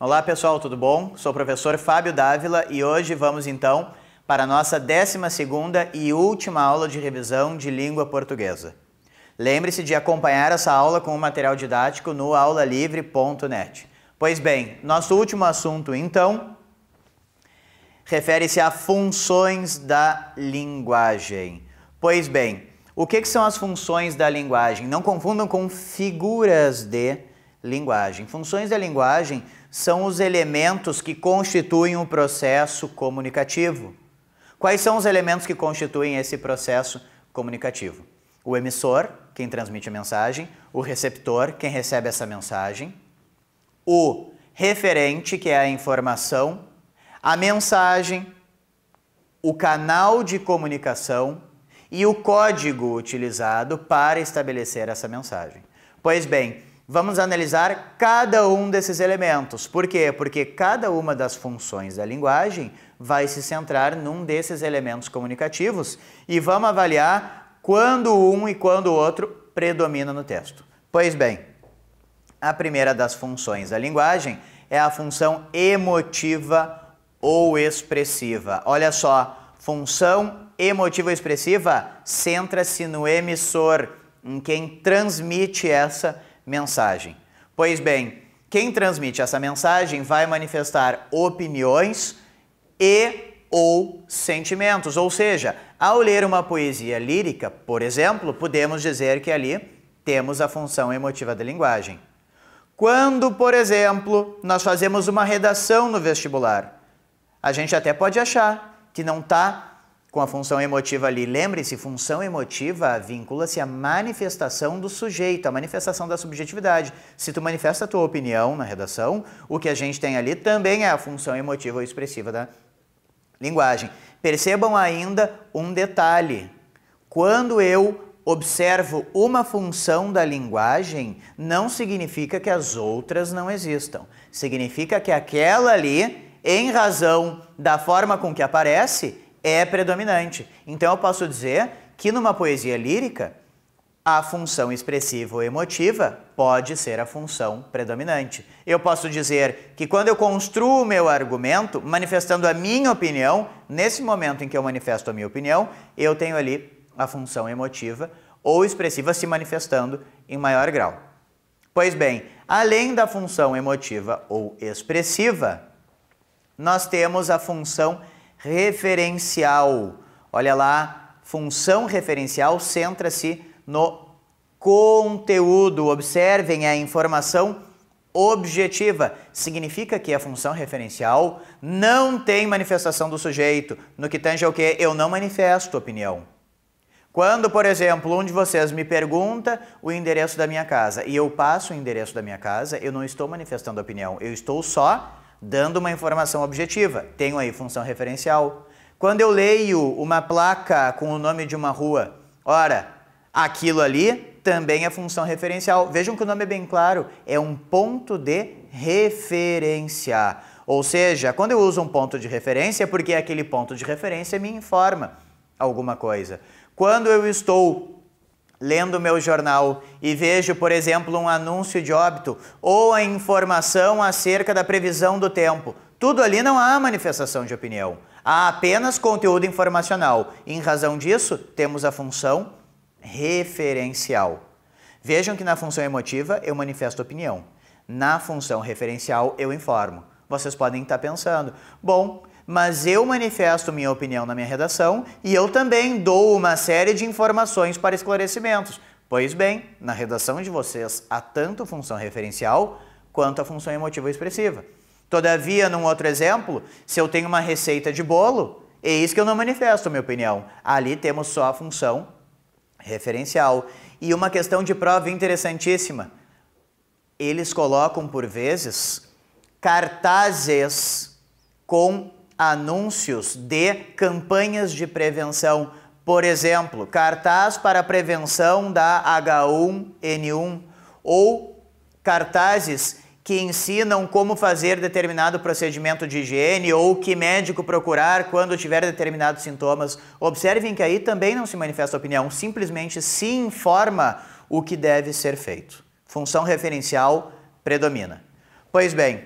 Olá pessoal, tudo bom? Sou o professor Fábio Dávila e hoje vamos então para a nossa 12ª e última aula de revisão de língua portuguesa. Lembre-se de acompanhar essa aula com o material didático no aulalivre.net. Pois bem, nosso último assunto então refere-se a funções da linguagem. Pois bem, o que são as funções da linguagem? Não confundam com figuras de linguagem. Funções da linguagem são os elementos que constituem o processo comunicativo. Quais são os elementos que constituem esse processo comunicativo? O emissor, quem transmite a mensagem. O receptor, quem recebe essa mensagem. O referente, que é a informação. A mensagem. O canal de comunicação. E o código utilizado para estabelecer essa mensagem. Pois bem, vamos analisar cada um desses elementos. Por quê? Porque cada uma das funções da linguagem vai se centrar num desses elementos comunicativos e vamos avaliar quando um e quando o outro predomina no texto. Pois bem, a primeira das funções da linguagem é a função emotiva ou expressiva. Olha só, função emotiva ou expressiva centra-se no emissor, em quem transmite essa mensagem. Pois bem, quem transmite essa mensagem vai manifestar opiniões e ou sentimentos. Ou seja, ao ler uma poesia lírica, por exemplo, podemos dizer que ali temos a função emotiva da linguagem. Quando, por exemplo, nós fazemos uma redação no vestibular, a gente até pode achar que não está com a função emotiva ali. Lembre-se, função emotiva vincula-se à manifestação do sujeito, à manifestação da subjetividade. Se tu manifesta a tua opinião na redação, o que a gente tem ali também é a função emotiva ou expressiva da linguagem. Percebam ainda um detalhe. Quando eu observo uma função da linguagem, não significa que as outras não existam. Significa que aquela ali, em razão da forma com que aparece, é predominante. Então eu posso dizer que numa poesia lírica, a função expressiva ou emotiva pode ser a função predominante. Eu posso dizer que quando eu construo o meu argumento, manifestando a minha opinião, nesse momento em que eu manifesto a minha opinião, eu tenho ali a função emotiva ou expressiva se manifestando em maior grau. Pois bem, além da função emotiva ou expressiva, nós temos a função referencial. Olha lá, função referencial centra-se no conteúdo. Observem, a informação objetiva. Significa que a função referencial não tem manifestação do sujeito. No que tange ao que? Eu não manifesto opinião. Quando, por exemplo, um de vocês me pergunta o endereço da minha casa e eu passo o endereço da minha casa, eu não estou manifestando opinião, eu estou só dando uma informação objetiva. Tenho aí função referencial. Quando eu leio uma placa com o nome de uma rua, ora, aquilo ali também é função referencial. Vejam que o nome é bem claro, é um ponto de referência. Ou seja, quando eu uso um ponto de referência é porque aquele ponto de referência me informa alguma coisa. Quando eu estou lendo o meu jornal e vejo, por exemplo, um anúncio de óbito ou a informação acerca da previsão do tempo, tudo ali não há manifestação de opinião. Há apenas conteúdo informacional. Em razão disso, temos a função referencial. Vejam que na função emotiva eu manifesto opinião. Na função referencial eu informo. Vocês podem estar pensando, bom, mas eu manifesto minha opinião na minha redação e eu também dou uma série de informações para esclarecimentos. Pois bem, na redação de vocês há tanto função referencial quanto a função emotiva ou expressiva. Todavia, num outro exemplo, se eu tenho uma receita de bolo, eis que eu não manifesto minha opinião. Ali temos só a função referencial. E uma questão de prova interessantíssima. Eles colocam, por vezes, cartazes com anúncios de campanhas de prevenção. Por exemplo, cartaz para prevenção da H1N1 ou cartazes que ensinam como fazer determinado procedimento de higiene ou que médico procurar quando tiver determinados sintomas. Observem que aí também não se manifesta opinião, simplesmente se informa o que deve ser feito. Função referencial predomina. Pois bem,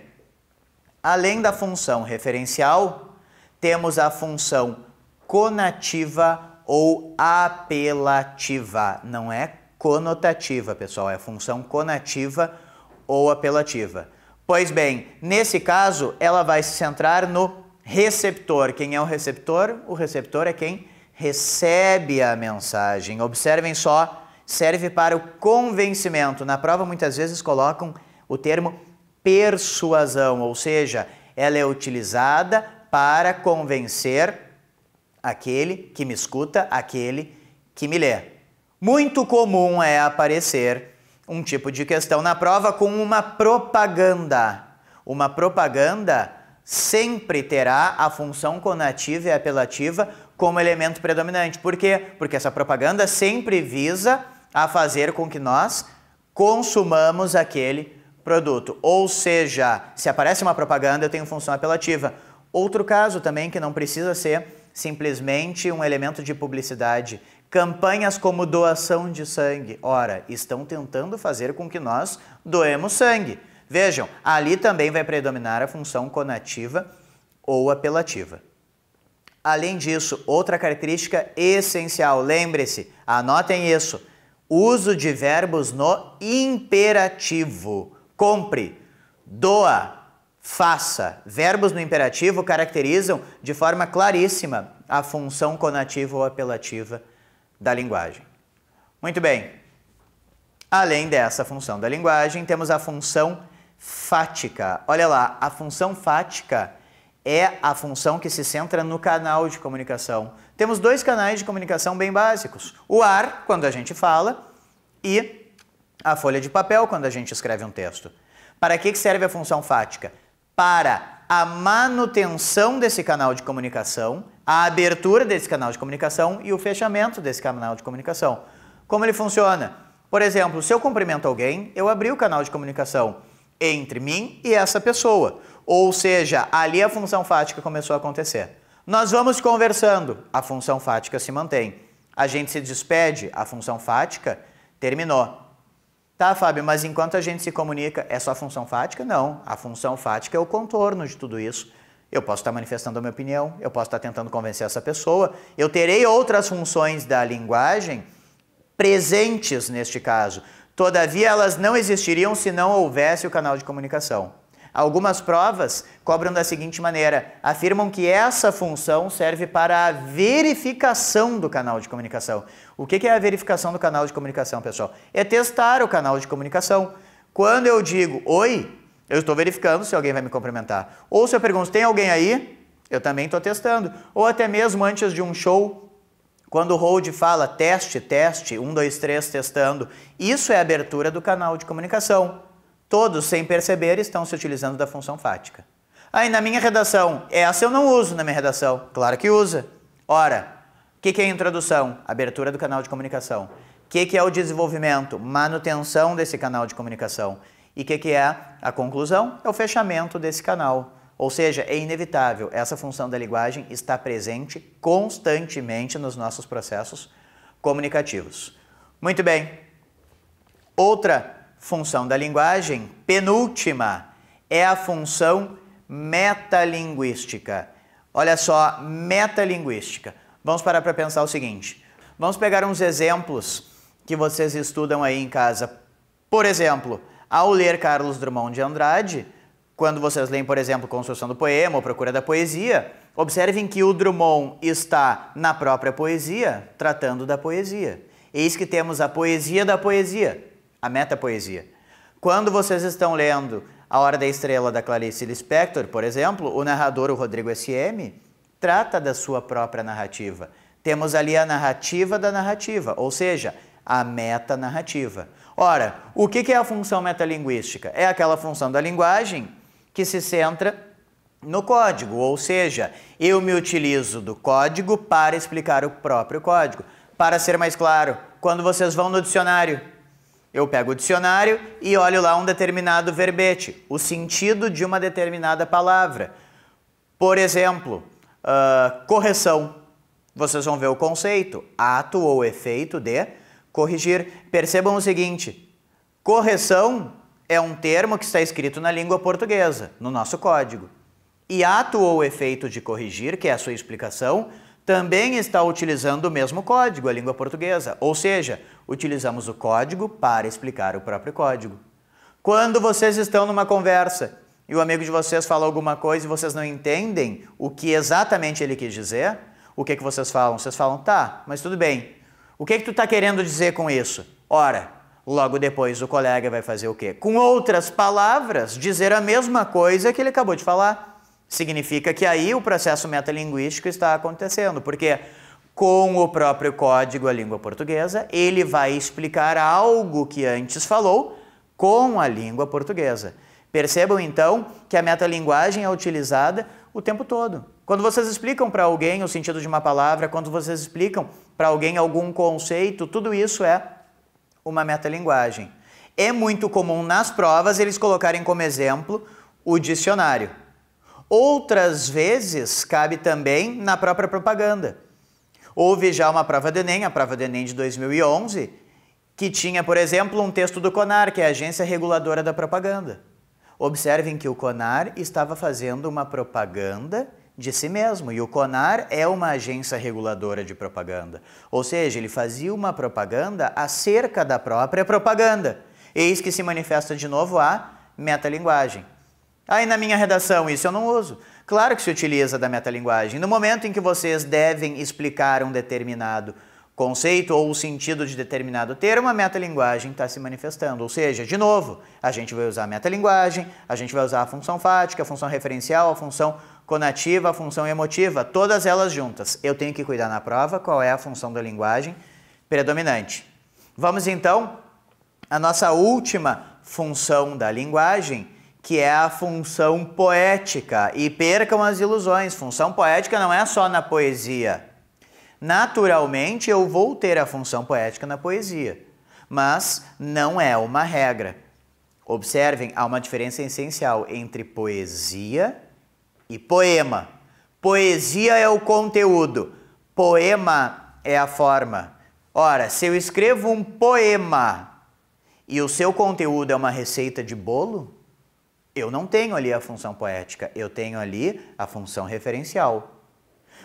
além da função referencial, temos a função conativa ou apelativa. Não é conotativa, pessoal, é função conativa ou apelativa. Pois bem, nesse caso, ela vai se centrar no receptor. Quem é o receptor? O receptor é quem recebe a mensagem. Observem só, serve para o convencimento. Na prova, muitas vezes, colocam o termo persuasão, ou seja, ela é utilizada para convencer aquele que me escuta, aquele que me lê. Muito comum é aparecer um tipo de questão na prova com uma propaganda. Uma propaganda sempre terá a função conativa e apelativa como elemento predominante. Por quê? Porque essa propaganda sempre visa a fazer com que nós consumamos aquele produto. Ou seja, se aparece uma propaganda, eu tenho função apelativa. Outro caso também que não precisa ser simplesmente um elemento de publicidade. Campanhas como doação de sangue, ora, estão tentando fazer com que nós doemos sangue. Vejam, ali também vai predominar a função conativa ou apelativa. Além disso, outra característica essencial, lembre-se, anotem isso, uso de verbos no imperativo. Compre, doa, faça. Verbos no imperativo caracterizam de forma claríssima a função conativa ou apelativa da linguagem. Muito bem. Além dessa função da linguagem, temos a função fática. Olha lá, a função fática é a função que se centra no canal de comunicação. Temos dois canais de comunicação bem básicos. O ar, quando a gente fala, e a folha de papel, quando a gente escreve um texto. Para que serve a função fática? Para a manutenção desse canal de comunicação, a abertura desse canal de comunicação e o fechamento desse canal de comunicação. Como ele funciona? Por exemplo, se eu cumprimento alguém, eu abri o canal de comunicação entre mim e essa pessoa. Ou seja, ali a função fática começou a acontecer. Nós vamos conversando, a função fática se mantém. A gente se despede, a função fática terminou. Tá, Fábio, mas enquanto a gente se comunica, é só função fática? Não. A função fática é o contorno de tudo isso. Eu posso estar manifestando a minha opinião, eu posso estar tentando convencer essa pessoa, eu terei outras funções da linguagem presentes neste caso. Todavia, elas não existiriam se não houvesse o canal de comunicação. Algumas provas cobram da seguinte maneira, afirmam que essa função serve para a verificação do canal de comunicação. O que é a verificação do canal de comunicação, pessoal? É testar o canal de comunicação. Quando eu digo, oi, eu estou verificando se alguém vai me cumprimentar. Ou se eu pergunto, tem alguém aí? Eu também estou testando. Ou até mesmo antes de um show, quando o Hold fala teste, teste, 1, 2, 3, testando. Isso é a abertura do canal de comunicação. Todos, sem perceber, estão se utilizando da função fática. Aí, na minha redação, essa eu não uso na minha redação. Claro que usa. Ora, o que é a introdução? Abertura do canal de comunicação. O que é o desenvolvimento? Manutenção desse canal de comunicação. E o que é a conclusão? É o fechamento desse canal. Ou seja, é inevitável. Essa função da linguagem está presente constantemente nos nossos processos comunicativos. Muito bem. Outra função da linguagem, penúltima, é a função metalinguística. Olha só, metalinguística. Vamos parar para pensar o seguinte. Vamos pegar uns exemplos que vocês estudam aí em casa. Por exemplo, ao ler Carlos Drummond de Andrade, quando vocês leem, por exemplo, Construção do Poema ou Procura da Poesia, observem que o Drummond está na própria poesia, tratando da poesia. Eis que temos a poesia da poesia, a metapoesia. Quando vocês estão lendo A Hora da Estrela, da Clarice Lispector, por exemplo, o narrador, o Rodrigo S.M., trata da sua própria narrativa. Temos ali a narrativa da narrativa, ou seja, a metanarrativa. Ora, o que é a função metalinguística? É aquela função da linguagem que se centra no código, ou seja, eu me utilizo do código para explicar o próprio código. Para ser mais claro, quando vocês vão no dicionário, Eu pego o dicionário e olho lá um determinado verbete, o sentido de uma determinada palavra. Por exemplo, correção. Vocês vão ver o conceito, ato ou efeito de corrigir. Percebam o seguinte, correção é um termo que está escrito na língua portuguesa, no nosso código. E ato ou efeito de corrigir, que é a sua explicação, também está utilizando o mesmo código, a língua portuguesa. Ou seja, utilizamos o código para explicar o próprio código. Quando vocês estão numa conversa e o amigo de vocês fala alguma coisa e vocês não entendem o que exatamente ele quis dizer, o que vocês falam? Vocês falam, tá, mas tudo bem. O que tu tá querendo dizer com isso? Ora, logo depois o colega vai fazer o quê? Com outras palavras, dizer a mesma coisa que ele acabou de falar. Significa que aí o processo metalinguístico está acontecendo, porque com o próprio código, a língua portuguesa, ele vai explicar algo que antes falou com a língua portuguesa. Percebam, então, que a metalinguagem é utilizada o tempo todo. Quando vocês explicam para alguém o sentido de uma palavra, quando vocês explicam para alguém algum conceito, tudo isso é uma metalinguagem. É muito comum nas provas eles colocarem como exemplo o dicionário. Outras vezes, cabe também na própria propaganda. Houve já uma prova do Enem, a prova do Enem de 2011, que tinha, por exemplo, um texto do CONAR, que é a agência reguladora da propaganda. Observem que o CONAR estava fazendo uma propaganda de si mesmo, e o CONAR é uma agência reguladora de propaganda. Ou seja, ele fazia uma propaganda acerca da própria propaganda. Eis que se manifesta de novo a metalinguagem. Aí na minha redação, isso eu não uso. Claro que se utiliza da metalinguagem. No momento em que vocês devem explicar um determinado conceito ou o sentido de determinado termo, a metalinguagem está se manifestando. Ou seja, de novo, a gente vai usar a metalinguagem, a gente vai usar a função fática, a função referencial, a função conativa, a função emotiva, todas elas juntas. Eu tenho que cuidar na prova qual é a função da linguagem predominante. Vamos então à nossa última função da linguagem, que é a função poética. E percam as ilusões, função poética não é só na poesia. Naturalmente, eu vou ter a função poética na poesia, mas não é uma regra. Observem, há uma diferença essencial entre poesia e poema. Poesia é o conteúdo, poema é a forma. Ora, se eu escrevo um poema e o seu conteúdo é uma receita de bolo, eu não tenho ali a função poética, eu tenho ali a função referencial.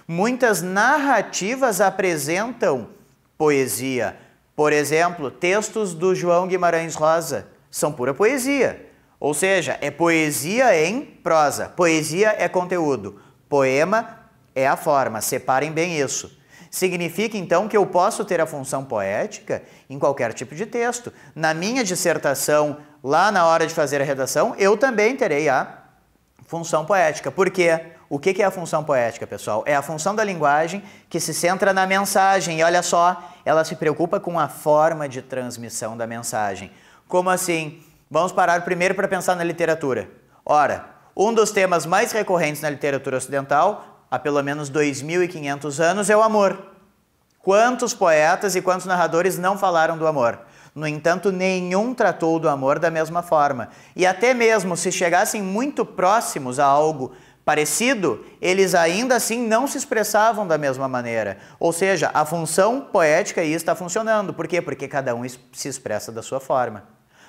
Muitas narrativas apresentam poesia. Por exemplo, textos do João Guimarães Rosa são pura poesia. Ou seja, é poesia em prosa. Poesia é conteúdo, poema é a forma. Separem bem isso. Significa, então, que eu posso ter a função poética em qualquer tipo de texto. Na minha dissertação, lá na hora de fazer a redação, eu também terei a função poética. Por quê? O que é a função poética, pessoal? É a função da linguagem que se centra na mensagem. E olha só, ela se preocupa com a forma de transmissão da mensagem. Como assim? Vamos parar primeiro para pensar na literatura. Ora, um dos temas mais recorrentes na literatura ocidental, há pelo menos 2.500 anos, é o amor. Quantos poetas e quantos narradores não falaram do amor? No entanto, nenhum tratou do amor da mesma forma. E até mesmo se chegassem muito próximos a algo parecido, eles ainda assim não se expressavam da mesma maneira. Ou seja, a função poética aí está funcionando. Por quê? Porque cada um se expressa da sua forma.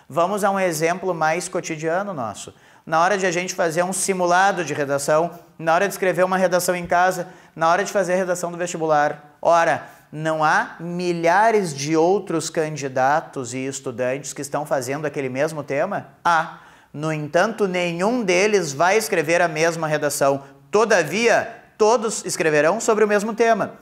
Vamos a um exemplo mais cotidiano nosso. Na hora de a gente fazer um simulado de redação, na hora de escrever uma redação em casa, na hora de fazer a redação do vestibular. Ora, não há milhares de outros candidatos e estudantes que estão fazendo aquele mesmo tema? Há. No entanto, nenhum deles vai escrever a mesma redação. Todavia, todos escreverão sobre o mesmo tema.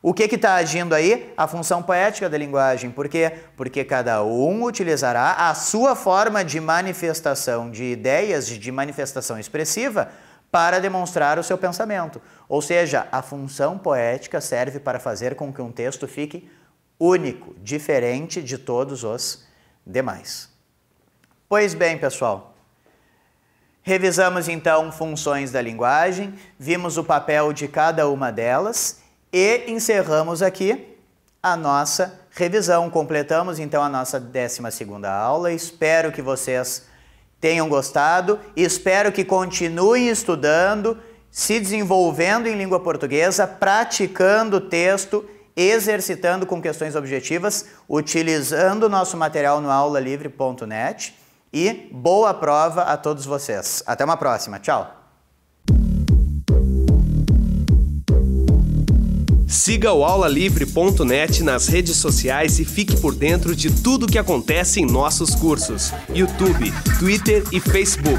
O que está agindo aí? A função poética da linguagem. Por quê? Porque cada um utilizará a sua forma de manifestação de ideias, de manifestação expressiva, para demonstrar o seu pensamento. Ou seja, a função poética serve para fazer com que um texto fique único, diferente de todos os demais. Pois bem, pessoal. Revisamos, então, funções da linguagem, vimos o papel de cada uma delas. E encerramos aqui a nossa revisão. Completamos então a nossa 12ª aula. Espero que vocês tenham gostado e espero que continuem estudando, se desenvolvendo em língua portuguesa, praticando o texto, exercitando com questões objetivas, utilizando o nosso material no aulalivre.net. E boa prova a todos vocês. Até uma próxima. Tchau! Siga o aulalivre.net nas redes sociais e fique por dentro de tudo o que acontece em nossos cursos, YouTube, Twitter e Facebook.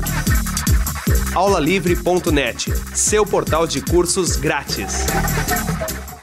aulalivre.net, seu portal de cursos grátis.